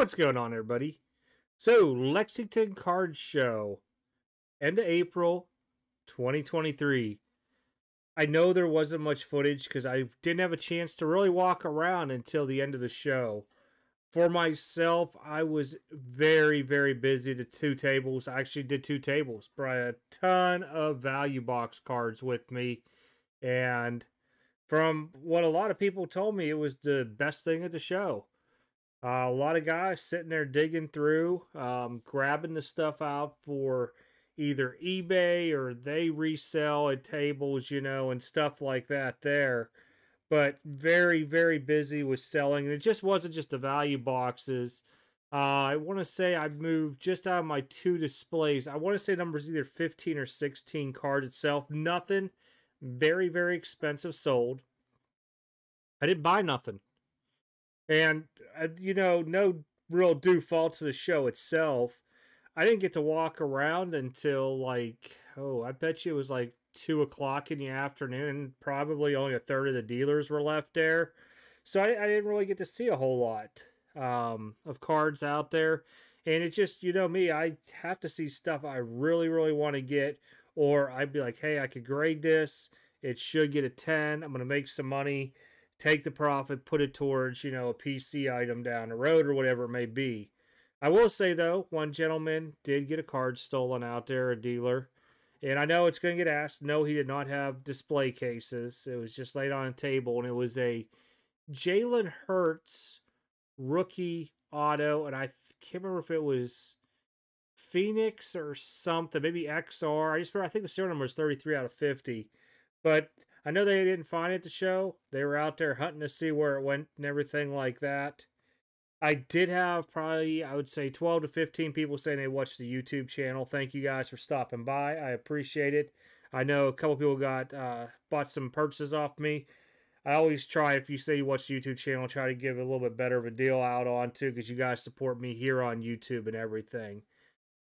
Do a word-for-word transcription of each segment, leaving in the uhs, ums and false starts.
What's going on, everybody? So, Lexington Card Show, end of April twenty twenty-three. I know there wasn't much footage because I didn't have a chance to really walk around until the end of the show. For myself, I was very, very busy to two tables. I actually did two tables. Brought a ton of value box cards with me. And from what a lot of people told me, it was the best thing at the show. Uh, a lot of guys sitting there digging through, um, grabbing the stuff out for either eBay or they resell at tables, you know, and stuff like that there. But very, very busy with selling. And it just wasn't just the value boxes. Uh, I want to say I moved just out of my two displays. I want to say numbers either fifteen or sixteen cards itself. Nothing very, very expensive sold. I didn't buy nothing. And, uh, you know, no real due fault to the show itself. I didn't get to walk around until, like, oh, I bet you it was like two o'clock in the afternoon. And probably only a third of the dealers were left there. So I, I didn't really get to see a whole lot um, of cards out there. And it just, you know me, I have to see stuff I really, really want to get. Or I'd be like, hey, I could grade this. It should get a ten. I'm going to make some money. Take the profit, put it towards, you know, a P C item down the road or whatever it may be. I will say, though, one gentleman did get a card stolen out there, a dealer. And I know it's going to get asked. No, he did not have display cases. It was just laid on a table, and it was a Jalen Hurts rookie auto. And I can't remember if it was Phoenix or something, maybe X R. I just remember, I think the serial number was thirty-three out of fifty. But I know they didn't find it at the show. They were out there hunting to see where it went and everything like that. I did have probably, I would say, twelve to fifteen people saying they watched the YouTube channel. Thank you guys for stopping by. I appreciate it. I know a couple people got uh, bought some purchases off me. I always try, if you say you watch the YouTube channel, try to give a little bit better of a deal out on too, because you guys support me here on YouTube and everything.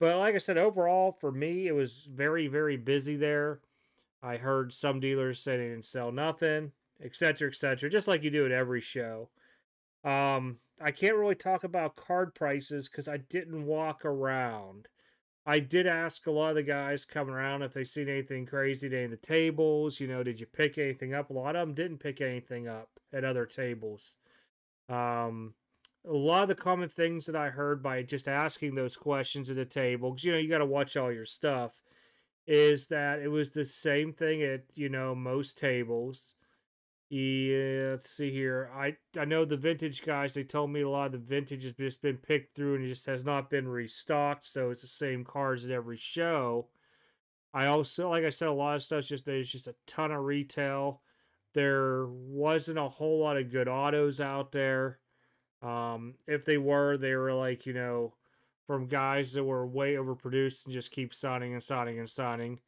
But like I said, overall, for me, it was very, very busy there. I heard some dealers say they didn't sell nothing, et cetera, et cetera, just like you do at every show. Um, I can't really talk about card prices because I didn't walk around. I did ask a lot of the guys coming around if they seen anything crazy today in the tables. You know, did you pick anything up? A lot of them didn't pick anything up at other tables. Um, a lot of the common things that I heard by just asking those questions at the table, because, you know, you got to watch all your stuff, is that it was the same thing at, you know, most tables. Yeah, let's see here. I, I know the vintage guys, they told me a lot of the vintage has just been picked through and it just has not been restocked, so it's the same cards at every show. I also, like I said, a lot of stuff, just there's just a ton of retail. There wasn't a whole lot of good autos out there. Um, if they were, they were like, you know, from guys that were way overproduced and just keep signing and signing and signing.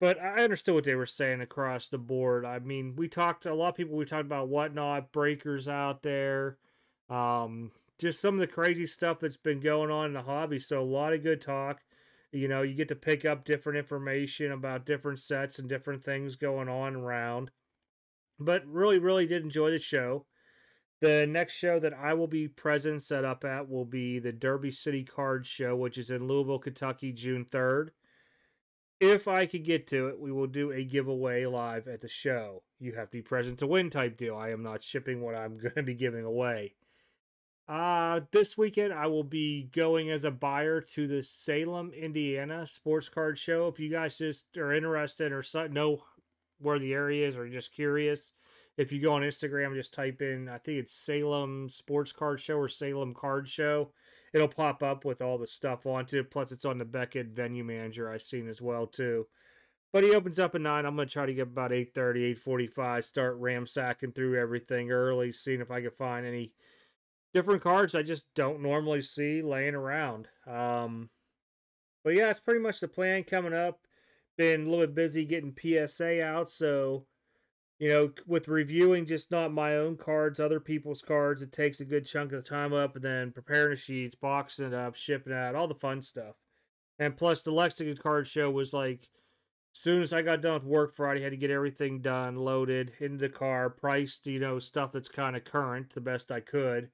But I understood what they were saying across the board. I mean, we talked, a lot of people, we talked about WhatNot, breakers out there. Um, just some of the crazy stuff that's been going on in the hobby. So a lot of good talk. You know, you get to pick up different information about different sets and different things going on around. But really, really did enjoy the show. The next show that I will be present and set up at will be the Derby City Card Show, which is in Louisville, Kentucky, June third. If I could get to it, we will do a giveaway live at the show. You have to be present to win type deal. I am not shipping what I'm going to be giving away. Uh, this weekend, I will be going as a buyer to the Salem, Indiana Sports Card Show. If you guys just are interested or know where the area is or just curious, if you go on Instagram, just type in, I think it's Salem Sports Card Show or Salem Card Show. It'll pop up with all the stuff on it. Plus, it's on the Beckett Venue Manager I've seen as well, too. But he opens up at nine. I'm going to try to get about eight thirty, eight forty-five, start ramsacking through everything early, seeing if I can find any different cards I just don't normally see laying around. Um, but, yeah, it's pretty much the plan coming up. Been a little bit busy getting P S A out, so, you know, with reviewing just not my own cards, other people's cards, it takes a good chunk of the time up, and then preparing the sheets, boxing it up, shipping it out, all the fun stuff. And plus, the Lexington Card Show was like, as soon as I got done with work Friday, I had to get everything done, loaded, into the car, priced, you know, stuff that's kind of current the best I could.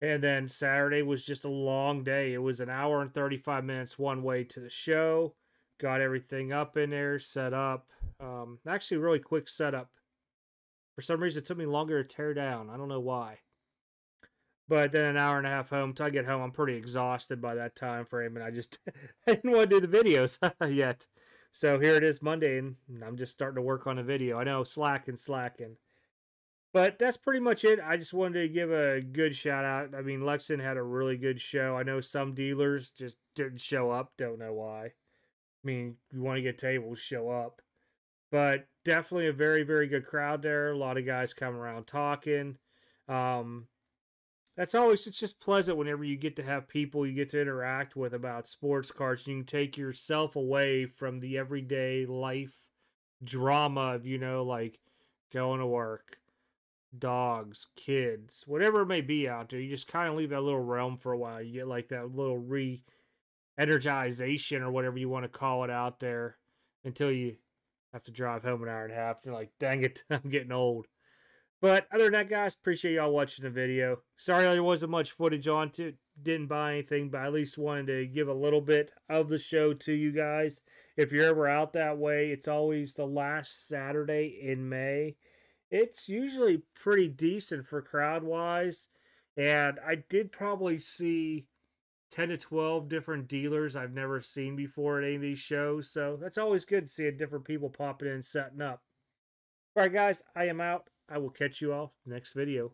And then Saturday was just a long day. It was an hour and thirty-five minutes one way to the show. Got everything up in there, set up. Um, actually, really quick setup. For some reason, it took me longer to tear down. I don't know why. But then an hour and a half home. Till I get home, I'm pretty exhausted by that time frame, and I just I didn't want to do the videos yet. So here it is Monday, and I'm just starting to work on a video. I know, slacking, slacking. But that's pretty much it. I just wanted to give a good shout-out. I mean, Lexington had a really good show. I know some dealers just didn't show up. Don't know why. I mean, you want to get tables, show up. But definitely a very, very good crowd there. A lot of guys coming around talking. Um, that's always, it's just pleasant whenever you get to have people you get to interact with about sports cards. You can take yourself away from the everyday life drama of, you know, like going to work, dogs, kids, whatever it may be out there. You just kind of leave that little realm for a while. You get like that little re-energization or whatever you want to call it out there until you have to drive home an hour and a half. You're like, dang it, I'm getting old. But other than that, guys, appreciate y'all watching the video. Sorry there wasn't much footage on to didn't buy anything, but I at least wanted to give a little bit of the show to you guys. If you're ever out that way, it's always the last Saturday in May. It's usually pretty decent for crowd-wise, and I did probably see ten to twelve different dealers I've never seen before at any of these shows, so that's always good seeing different people popping in and setting up. All right, guys, I am out. I will catch you all next video.